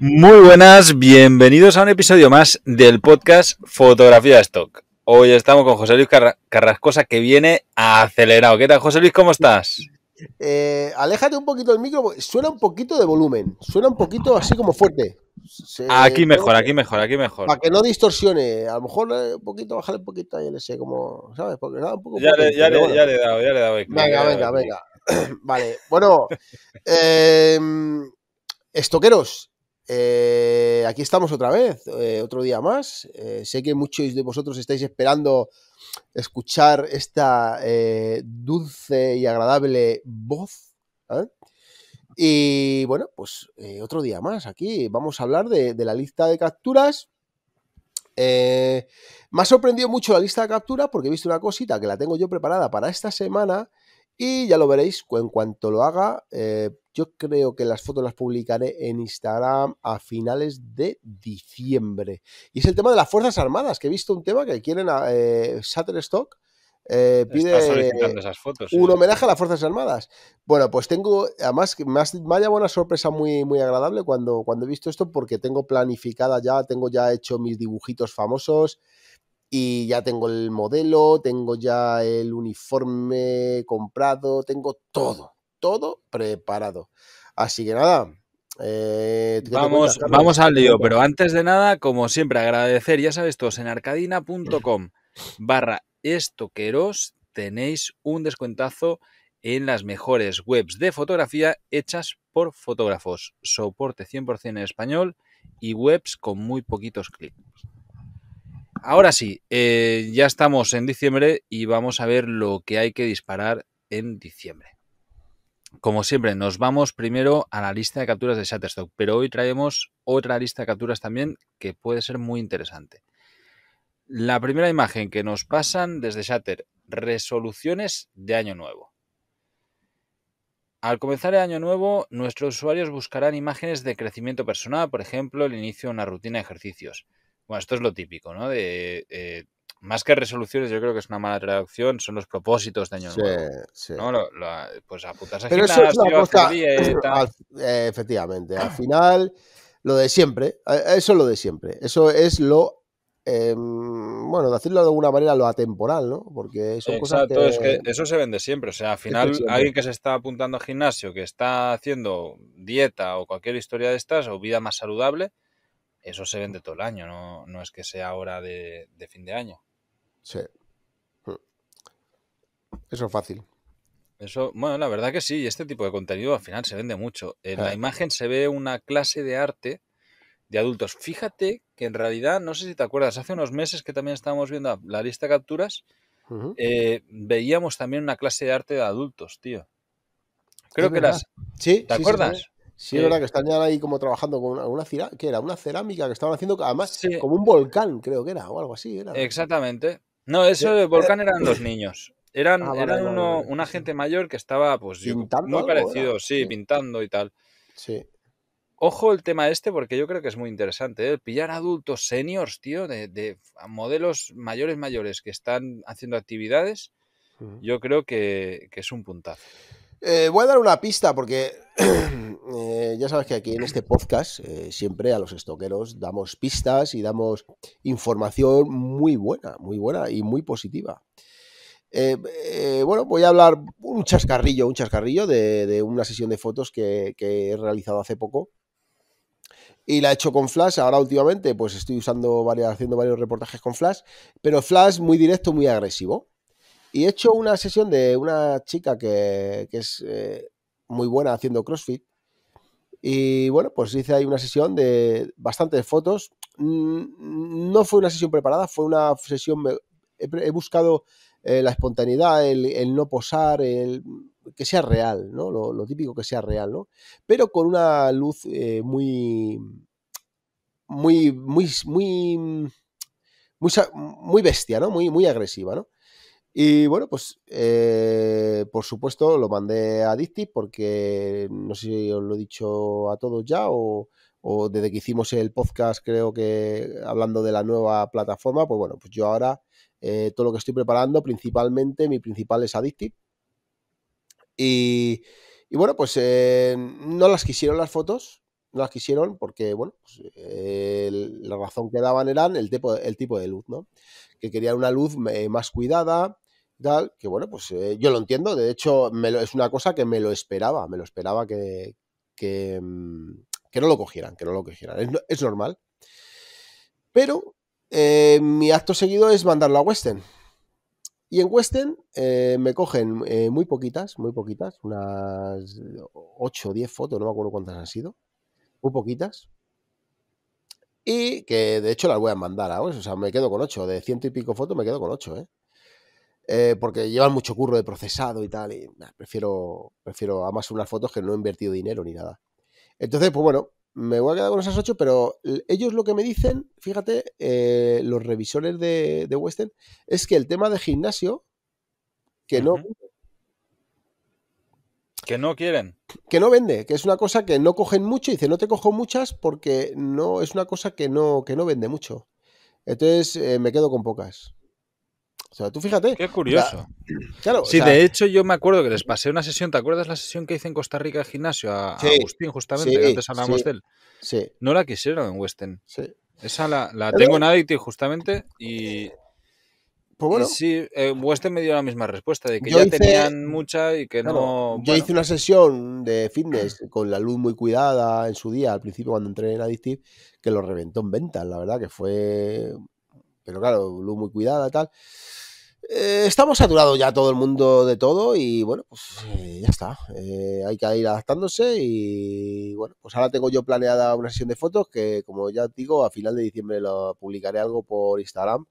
Muy buenas, bienvenidos a un episodio más del podcast Fotografía Stock. Hoy estamos con José Luis Carrascosa, que viene acelerado. ¿Qué tal, José Luis? ¿Cómo estás? Aléjate un poquito del micro, suena un poquito de volumen, suena un poquito así como fuerte. Aquí mejor. Para que no distorsione, a lo mejor un poquito, bajarle un poquito, yo le sé, como, ¿sabes? Porque nada, un poco. Ya le he dado. Venga. Vale, bueno, estoqueros, aquí estamos otra vez, otro día más. Sé que muchos de vosotros estáis esperando escuchar esta dulce y agradable voz, ¿eh? Y bueno, pues otro día más aquí. Vamos a hablar de la lista de capturas. Me ha sorprendido mucho la lista de capturas porque he visto una cosita que la tengo yo preparada para esta semana y ya lo veréis en cuanto lo haga. Yo creo que las fotos las publicaré en Instagram a finales de diciembre. Y es el tema de las Fuerzas Armadas, que he visto un tema que quieren a Shutterstock. Pide esas fotos, un homenaje a las Fuerzas Armadas. Bueno, pues tengo, además me ha llevado una sorpresa muy, muy agradable cuando he visto esto, porque tengo planificada ya, tengo ya hecho mis dibujitos famosos y ya tengo el modelo, tengo ya el uniforme comprado, tengo todo preparado. Así que nada. Vamos al lío, pero antes de nada, como siempre, agradecer, ya sabes todos, en arcadina.com/estoqueros tenéis un descuentazo en las mejores webs de fotografía hechas por fotógrafos, soporte 100% en español y webs con muy poquitos clics. Ahora sí, ya estamos en diciembre y vamos a ver lo que hay que disparar en diciembre. Como siempre, nos vamos primero a la lista de capturas de Shutterstock, pero hoy traemos otra lista de capturas también que puede ser muy interesante. La primera imagen que nos pasan desde Shutter, resoluciones de año nuevo. Al comenzar el año nuevo, nuestros usuarios buscarán imágenes de crecimiento personal, por ejemplo, el inicio de una rutina de ejercicios. Bueno, esto es lo típico, ¿no? Más que resoluciones, yo creo que es una mala traducción, son los propósitos de año nuevo. Sí. ¿No? Pues apuntarse a gimnasio, hacer dieta. Efectivamente, al final, lo de siempre, eso es lo de siempre, eso es lo... bueno, decirlo de alguna manera, lo atemporal, ¿no? Porque son exacto, cosas que... es que eso se vende siempre, o sea, al final alguien que se está apuntando al gimnasio, que está haciendo dieta o cualquier historia de estas, o vida más saludable, eso se vende todo el año, no es que sea ahora de fin de año. Sí. Eso es fácil. Eso, bueno, la verdad que sí, y este tipo de contenido al final se vende mucho. En la imagen se ve una clase de arte de adultos. Fíjate que en realidad, no sé si te acuerdas, hace unos meses que también estábamos viendo la lista de capturas, veíamos también una clase de arte de adultos, tío. Creo que las... Sí, ¿te acuerdas? Sí, es verdad que están ya ahí como trabajando con una cerámica, que era una cerámica que estaban haciendo, además, como un volcán, creo que era, o algo así. Era. Exactamente. No, eso del volcán eran los niños. Una gente mayor que estaba, pues, pintando, muy parecido, era. Sí, pintando y tal. Sí. Ojo el tema este, porque yo creo que es muy interesante, ¿eh? Pillar adultos seniors, tío, de modelos mayores que están haciendo actividades, yo creo que es un puntazo. Voy a dar una pista porque ya sabes que aquí en este podcast siempre a los estoqueros damos pistas y damos información muy buena y muy positiva. Bueno, voy a hablar un chascarrillo de una sesión de fotos que he realizado hace poco. Y la he hecho con flash. Ahora últimamente pues estoy haciendo varios reportajes con flash, pero flash muy directo, muy agresivo. Y he hecho una sesión de una chica que es muy buena haciendo CrossFit. Y bueno, pues hice ahí una sesión de bastantes fotos. No fue una sesión preparada, fue una sesión... He buscado la espontaneidad, el no posar, el que sea real, ¿no? Lo típico que sea real, ¿no? Pero con una luz muy bestia, ¿no? Muy agresiva, ¿no? Y bueno, pues por supuesto lo mandé a Adictiv porque no sé si os lo he dicho a todos ya o desde que hicimos el podcast, creo que hablando de la nueva plataforma, pues bueno, pues yo ahora todo lo que estoy preparando, principalmente, mi principal es Adictiv. Y bueno, pues no las quisieron las fotos, no las quisieron porque, bueno, pues, la razón que daban eran el tipo de luz, ¿no? Que querían una luz más cuidada, tal, que bueno, pues yo lo entiendo, de hecho es una cosa que me lo esperaba que no lo cogieran, es normal. Pero mi acto seguido es mandarlo a Western. Y en Western me cogen muy poquitas, unas 8 o 10 fotos, no me acuerdo cuántas han sido, muy poquitas. Y que de hecho las voy a mandar ahora, o sea, me quedo con 8, de 100 y pico fotos me quedo con 8, porque llevan mucho curro de procesado y tal, y nah, prefiero además unas fotos que no he invertido dinero ni nada. Entonces, pues bueno, me voy a quedar con esas 8, pero ellos lo que me dicen, fíjate, los revisores de Western, es que el tema de gimnasio, que no... Que no quieren. Que no vende, que es una cosa que no cogen mucho, y dice, no te cojo muchas porque no es una cosa que no vende mucho. Entonces me quedo con pocas. O sea, tú fíjate. Qué curioso. Claro, sí, o sea, de hecho yo me acuerdo que les pasé una sesión, ¿te acuerdas la sesión que hice en Costa Rica de gimnasio a, sí, a Agustín, justamente, sí, que antes hablamos, sí, de él? Sí. No la quisieron en Western. Sí. Esa la tengo en Adictiv, justamente, y... Pues bueno, y sí, Western me dio la misma respuesta, de que ya tenían mucha y que claro, no... Yo hice una sesión de fitness con la luz muy cuidada en su día, al principio cuando entré en Adictiv, que lo reventó en ventas, la verdad, que fue... Pero claro, luz muy cuidada, tal. Estamos saturados ya todo el mundo de todo y bueno, pues ya está. Hay que ir adaptándose y bueno, pues ahora tengo yo planeada una sesión de fotos que, como ya digo, a final de diciembre lo publicaré algo por Instagram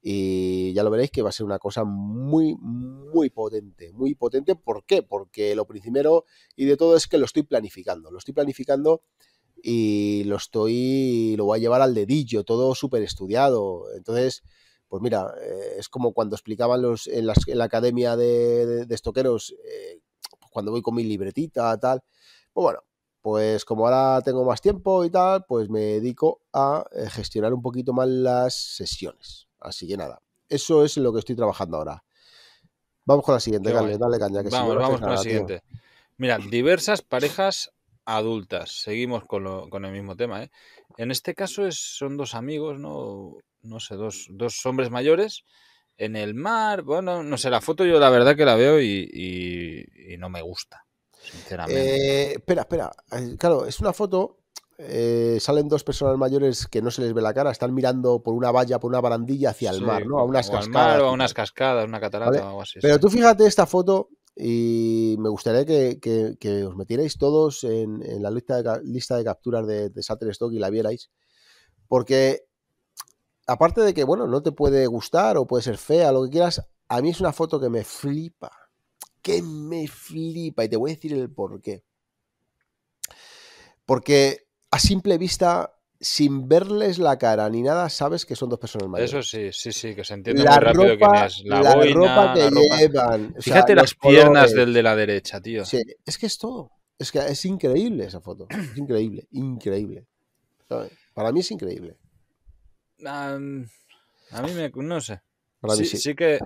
y ya lo veréis que va a ser una cosa muy, muy potente. Muy potente, ¿por qué? Porque lo primero y de todo es que lo estoy planificando y lo voy a llevar al dedillo, todo súper estudiado. Entonces, pues mira, es como cuando explicaban en la academia de stockeros, pues cuando voy con mi libretita, tal. Pues bueno, pues como ahora tengo más tiempo y tal, pues me dedico a gestionar un poquito más las sesiones. Así que nada, eso es lo que estoy trabajando ahora. Vamos con la siguiente, Carles, dale caña. Que vamos con la siguiente. Tío. Mira, diversas parejas adultas. Seguimos con el mismo tema, ¿eh? En este caso son dos amigos, ¿no? No sé, dos hombres mayores en el mar. Bueno, no sé, la foto yo la verdad que la veo y no me gusta, sinceramente. Espera. Claro, es una foto... salen dos personas mayores que no se les ve la cara, están mirando por una valla, por una barandilla hacia el mar, ¿no? A unas cascadas. Al mar o a unas cascadas, una catarata, ¿vale? O algo así. Pero tú fíjate esta foto y me gustaría que os metierais todos en la lista de capturas de Shutterstock y la vierais, porque aparte de que, bueno, no te puede gustar o puede ser fea, lo que quieras, a mí es una foto que me flipa, y te voy a decir el porqué. Porque a simple vista, sin verles la cara ni nada, sabes que son dos personas mayores. Eso sí, que se entiende muy rápido quién es. La boina, ropa que llevan. Fíjate, o sea, las piernas del de la derecha, tío. Sí, es que es todo. Es que es increíble esa foto. Es increíble. ¿Sabes? Para mí es increíble. A mí no sé. Para mí sí que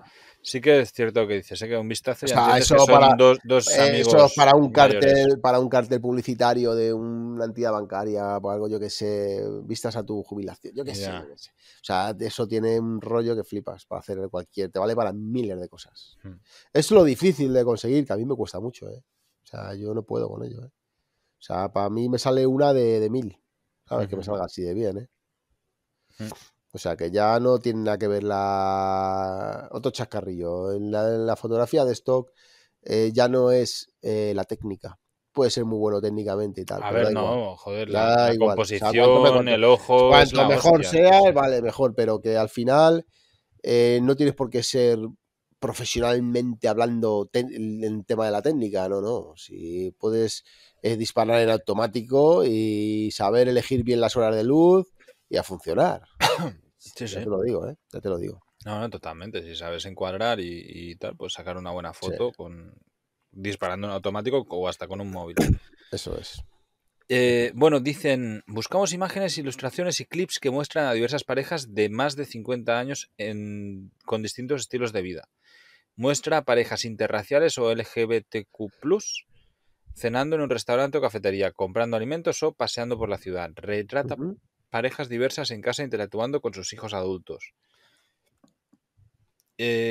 es cierto que dices, que un vistazo y o sea, eso que son para, dos amigos eso para un mayores. Cartel publicitario de una entidad bancaria o algo, yo que sé, vistas a tu jubilación, yo que sé. O sea, eso tiene un rollo que flipas para hacer cualquier, te vale para miles de cosas. Es lo difícil de conseguir, que a mí me cuesta mucho, O sea, yo no puedo con ello, O sea, para mí me sale una de 1000, ¿sabes? Que me salga así de bien, O sea, que ya no tiene nada que ver otro chascarrillo. En la fotografía de stock ya no es la técnica. Puede ser muy bueno técnicamente y tal. A ver, no, joder, la composición, o sea, el ojo... Cuanto mejor sea, vale, mejor. Pero que al final no tienes por qué ser profesionalmente hablando en tema de la técnica. No. Si puedes disparar en automático y saber elegir bien las horas de luz y a funcionar. Sí. Te lo digo, Ya te lo digo. No, totalmente. Si sabes encuadrar y tal, pues sacar una buena foto disparando en automático o hasta con un móvil. Eso es. Bueno, dicen, buscamos imágenes, ilustraciones y clips que muestran a diversas parejas de más de 50 años con distintos estilos de vida. Muestra parejas interraciales o LGBTQ+, cenando en un restaurante o cafetería, comprando alimentos o paseando por la ciudad. Retrata parejas diversas en casa interactuando con sus hijos adultos.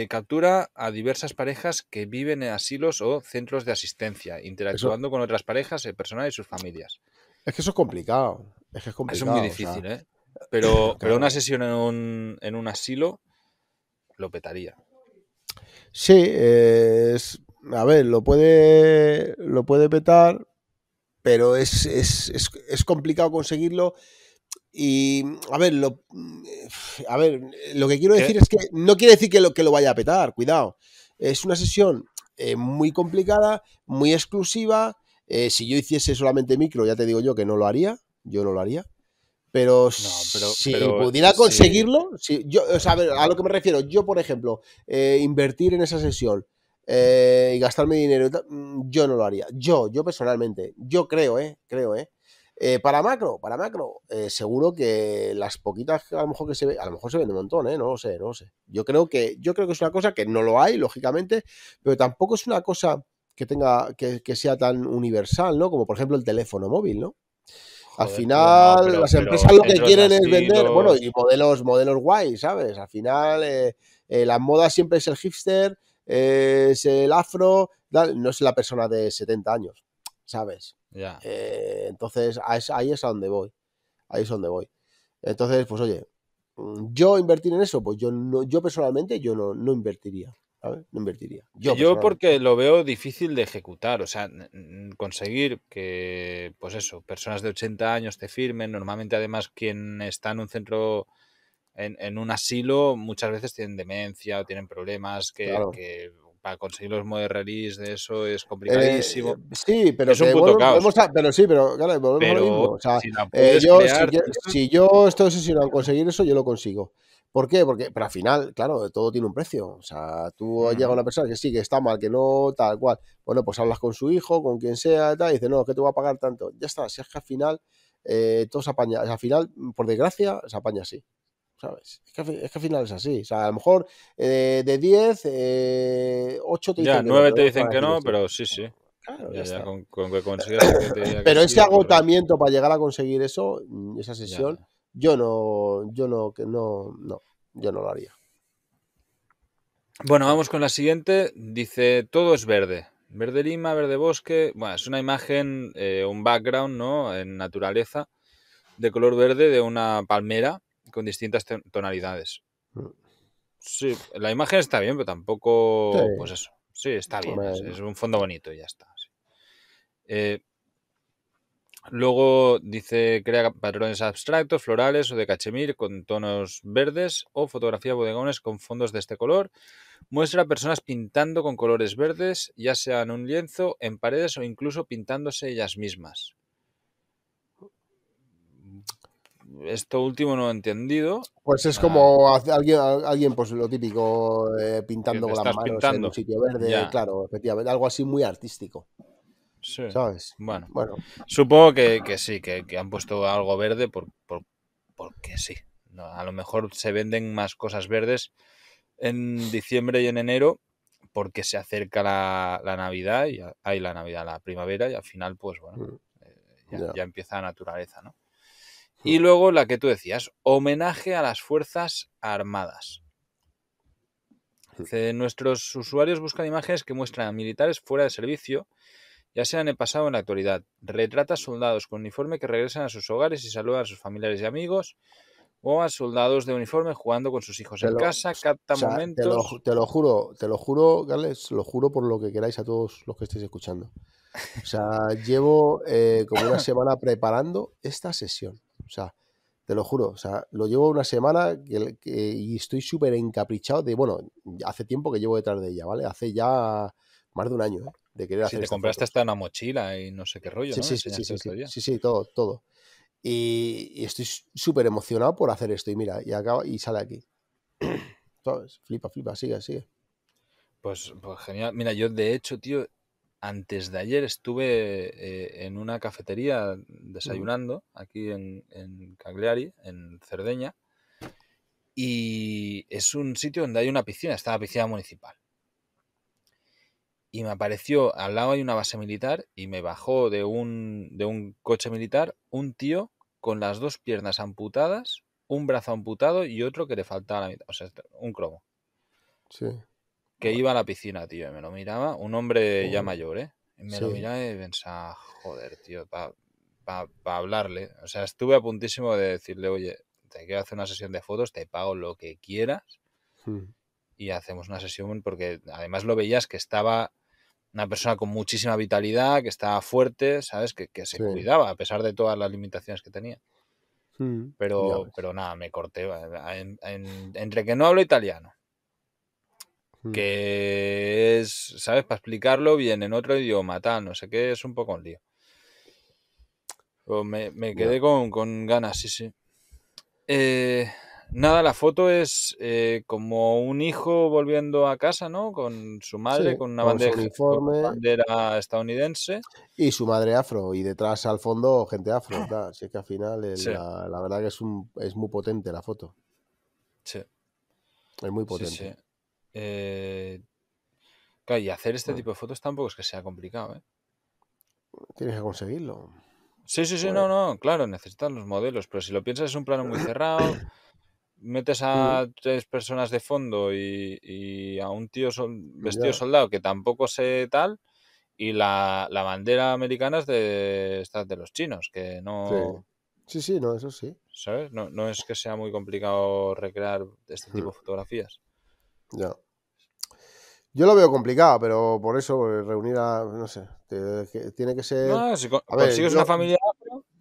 Captura a diversas parejas que viven en asilos o centros de asistencia, interactuando con otras parejas, el personal y sus familias. Es que eso es complicado. Es muy difícil, o sea... Pero, claro, pero una sesión en un asilo lo petaría. Sí, a ver, lo puede petar, pero es complicado conseguirlo. Y a ver, lo que quiero decir es que no quiere decir que lo vaya a petar, cuidado. Es una sesión muy complicada, muy exclusiva. Si yo hiciese solamente micro, ya te digo yo que no lo haría, Pero, no, pero pudiera conseguirlo, sí. A lo que me refiero, yo por ejemplo, invertir en esa sesión y gastarme dinero, yo no lo haría. Yo personalmente, yo creo. Para macro, seguro que las poquitas a lo mejor que se ve, a lo mejor se vende un montón, no lo sé. Yo creo que es una cosa que no lo hay, lógicamente, pero tampoco es una cosa que tenga, que sea tan universal, ¿no? Como por ejemplo el teléfono móvil, ¿no? Joder, al final, pero las empresas lo que quieren es vender, bueno, y modelos guay, ¿sabes? Al final, la moda siempre es el hipster, es el afro, tal, no es la persona de 70 años, ¿sabes? Ya. Entonces ahí es a donde voy. Entonces, pues oye, yo invertir en eso, pues yo personalmente no invertiría, ¿sabes? No invertiría. Yo porque lo veo difícil de ejecutar, o sea, conseguir que, pues eso, personas de 80 años te firmen, normalmente además quien está en un centro, en un asilo, muchas veces tienen demencia o tienen problemas que para conseguir los model release de eso es complicadísimo. Sí, pero es un puto caos. Pero volvemos a lo mismo. O sea, si yo estoy obsesionado en conseguir eso, yo lo consigo. ¿Por qué? Pero al final, claro, todo tiene un precio. O sea, tú llega una persona que sí, que está mal, que no, tal cual. Bueno, pues hablas con su hijo, con quien sea, y dices, no, es que te voy a pagar tanto. Ya está, si es que al final todo se apaña. Al final, por desgracia, se apaña así, ¿sabes? Es que al final es así. O sea, a lo mejor de 10, 8 te dicen que no. Ya, 9 te dicen que no, pero sí. Claro, ya con que consigas que te diga. Pero ese agotamiento para llegar a conseguir eso, esa sesión, ya. Yo no lo haría. Bueno, vamos con la siguiente. Dice, todo es verde. Verde lima, verde bosque. Bueno, es una imagen, un background, ¿no? En naturaleza, de color verde, de una palmera con distintas tonalidades. Sí, la imagen está bien, pero tampoco... Sí. Pues eso, sí, está bien. Es un fondo bonito y ya está. Sí. Luego dice, crea patrones abstractos, florales o de cachemir con tonos verdes o fotografía bodegones con fondos de este color. Muestra a personas pintando con colores verdes, ya sea en un lienzo, en paredes o incluso pintándose ellas mismas. Esto último no he entendido. Pues es como alguien pues lo típico, pintando con las manos en un sitio verde, claro, efectivamente, algo así muy artístico. Sí. ¿Sabes? Bueno, supongo que sí, que han puesto algo verde porque sí. No, a lo mejor se venden más cosas verdes en diciembre y en enero porque se acerca la Navidad, y hay la Navidad, la primavera, y al final, pues bueno, ya empieza la naturaleza, ¿no? Y luego la que tú decías, homenaje a las Fuerzas Armadas. Dice, nuestros usuarios buscan imágenes que muestran a militares fuera de servicio, ya sea en el pasado o en la actualidad. Retrata soldados con uniforme que regresan a sus hogares y saludan a sus familiares y amigos, o a soldados de uniforme jugando con sus hijos en casa, capta momentos... Te lo juro, Carles, lo juro por lo que queráis a todos los que estéis escuchando. O sea, llevo como una semana preparando esta sesión. O sea, te lo juro, o sea, lo llevo una semana y estoy súper encaprichado de, bueno, hace tiempo que llevo detrás de ella, ¿vale? Hace ya más de un año, de querer hacer. Si te compraste hasta una mochila y no sé qué rollo, ¿no? Sí, todo. Y estoy súper emocionado por hacer esto, y mira, y acaba y sale aquí. ¿Sabes? Flipa, sigue. Pues genial. Mira, yo de hecho, tío, antes de ayer estuve en una cafetería desayunando aquí en Cagliari, en Cerdeña, y es un sitio donde hay una piscina, está la piscina municipal. y me apareció, al lado hay una base militar, y me bajó de un coche militar un tío con las dos piernas amputadas, un brazo amputado y otro que le faltaba la mitad, o sea, un cromo. Sí. Que iba a la piscina, tío, y me lo miraba, un hombre ya mayor, y me lo miraba y pensaba, joder, tío, para hablarle. O sea, estuve a puntísimo de decirle, oye, te quiero hacer una sesión de fotos, te pago lo que quieras y hacemos una sesión, porque además lo veías que estaba una persona con muchísima vitalidad, que estaba fuerte, ¿sabes? Que se cuidaba a pesar de todas las limitaciones que tenía. Pero nada, me corté. Entre que no hablo italiano, que es, ¿sabes? Para explicarlo bien en otro idioma, tal, no sé qué, es un poco un lío. Pero me quedé con ganas, sí. Nada, la foto es como un hijo volviendo a casa, ¿no? Con su madre, con una bandera estadounidense. Y su madre afro, y detrás al fondo gente afro. Claro. Así que al final, la verdad que es muy potente la foto. Sí. Es muy potente. Sí, sí. Claro, y hacer este tipo de fotos tampoco es que sea complicado, ¿eh? Tienes que conseguirlo. Sí, bueno. no, claro, necesitas los modelos, pero si lo piensas es un plano muy cerrado, metes a tres personas de fondo y a un tío vestido soldado que tampoco sé tal, y la bandera americana es de los chinos, que no... Sí, no, eso sí. ¿Sabes? No es que sea muy complicado recrear este tipo de fotografías. Ya. Yo lo veo complicado, pero por eso reunir a... No sé, tiene que ser... No, si consigues una familia...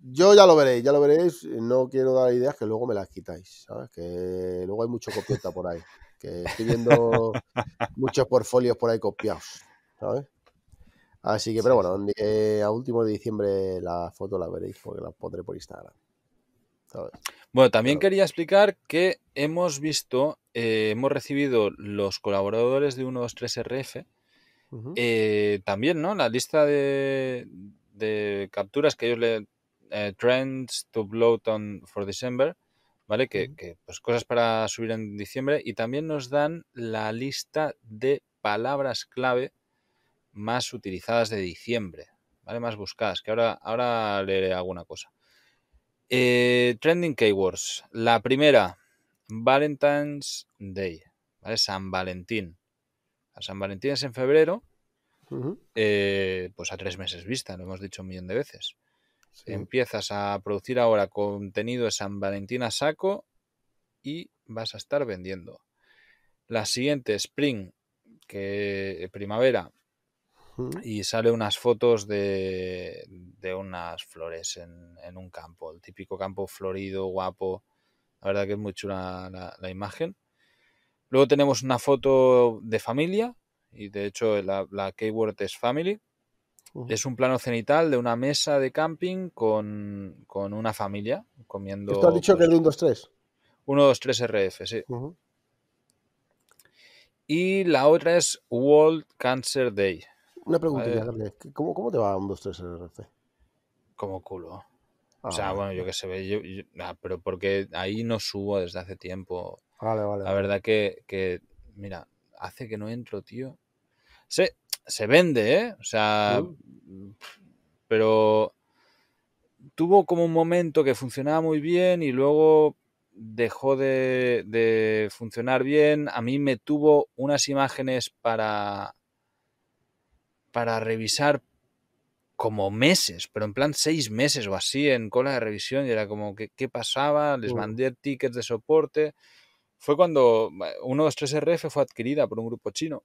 Yo ya lo veréis. No quiero dar ideas que luego me las quitáis, ¿sabes? Que luego hay mucho copieta por ahí. Que estoy viendo muchos portfolios por ahí copiados, ¿sabes? Así que, pero bueno, a último de diciembre la foto la veréis porque la pondré por Instagram. ¿Sabes? Bueno, también quería explicar que hemos visto... hemos recibido los colaboradores de 123 RF también, ¿no? La lista de capturas que ellos le... trends to upload on for December, ¿vale? Que pues cosas para subir en diciembre, y también nos dan la lista de palabras clave más utilizadas de diciembre, ¿vale? Más buscadas, que ahora leeré alguna cosa. Trending keywords. La primera... Valentine's Day, ¿vale? San Valentín. A San Valentín es en febrero, pues a 3 meses vista, lo hemos dicho un millón de veces. Sí. Empiezas a producir ahora contenido de San Valentín a saco y vas a estar vendiendo. La siguiente, Spring, que primavera, y sale unas fotos de unas flores en un campo, el típico campo florido, guapo. La verdad que es muy chula la imagen. Luego tenemos una foto de familia, y de hecho la keyword es family. Es un plano cenital de una mesa de camping con una familia comiendo. ¿Esto has dicho que es de 123? 123 RF, sí. Y la otra es World Cancer Day. Una preguntilla, ¿cómo te va 123 RF? Como culo. O sea, bueno, yo que se ve, pero porque ahí no subo desde hace tiempo. Vale. La verdad que mira, hace que no entro, tío. Se vende, ¿eh? O sea, pero tuvo como un momento que funcionaba muy bien y luego dejó de funcionar bien. A mí me tuvo unas imágenes para revisar como meses, pero en plan 6 meses o así en cola de revisión, y era como ¿qué pasaba? Les mandé tickets de soporte. Fue cuando 123 RF fue adquirida por un grupo chino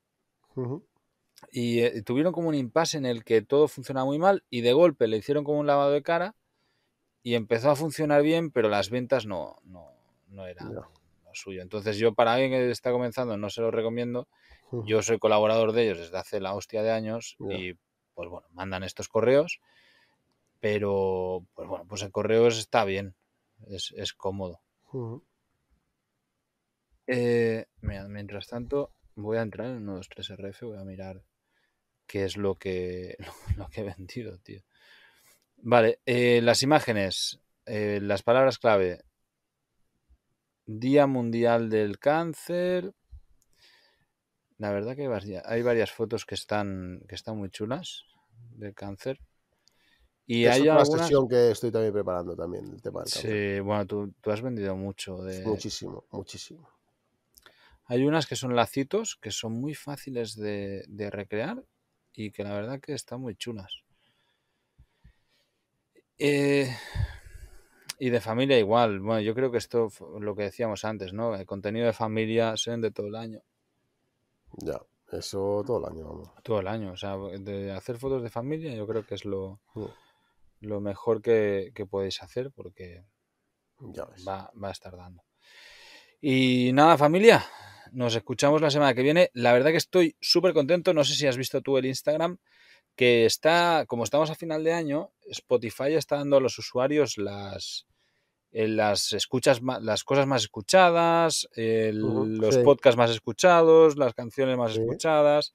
y tuvieron como un impasse en el que todo funcionaba muy mal, y de golpe le hicieron como un lavado de cara y empezó a funcionar bien, pero las ventas no eran lo suyo. Entonces yo, para alguien que está comenzando, no se lo recomiendo. Yo soy colaborador de ellos desde hace la hostia de años y pues bueno, mandan estos correos, pero pues bueno, pues el correo está bien, es cómodo. Mira, mientras tanto voy a entrar en 123 RF, voy a mirar qué es lo que he vendido, tío. Vale, las imágenes, las palabras clave, Día Mundial del Cáncer, La verdad que hay varias fotos que están muy chulas del cáncer. Y es una sesión que estoy también preparando también, el tema del cáncer. Sí, bueno, tú has vendido mucho. Muchísimo, muchísimo. Hay unas que son lacitos, que son muy fáciles de recrear y que la verdad que están muy chulas. Y de familia igual. Bueno, yo creo que esto lo que decíamos antes, ¿no? El contenido de familia se vende todo el año. Ya, eso todo el año, vamos. Todo el año, o sea, de hacer fotos de familia yo creo que es lo mejor que podéis hacer porque ya ves. Va a estar dando. Y nada, familia, nos escuchamos la semana que viene. La verdad que estoy súper contento, no sé si has visto tú el Instagram, que está, como estamos a final de año, Spotify está dando a los usuarios las cosas más escuchadas, los podcasts más escuchados, las canciones más escuchadas,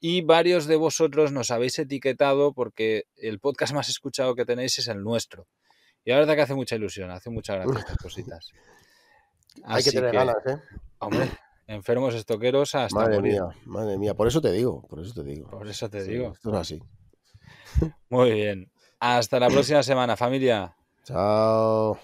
y varios de vosotros nos habéis etiquetado porque el podcast más escuchado que tenéis es el nuestro. Y la verdad que hace mucha ilusión, hace mucha gracia estas cositas. Hay que tener ganas, ¿eh? Hombre, enfermos estoqueros hasta morir. Madre mía, por eso te digo. Por eso te digo. Esto es así. Muy bien. Hasta la próxima semana, familia. Chao.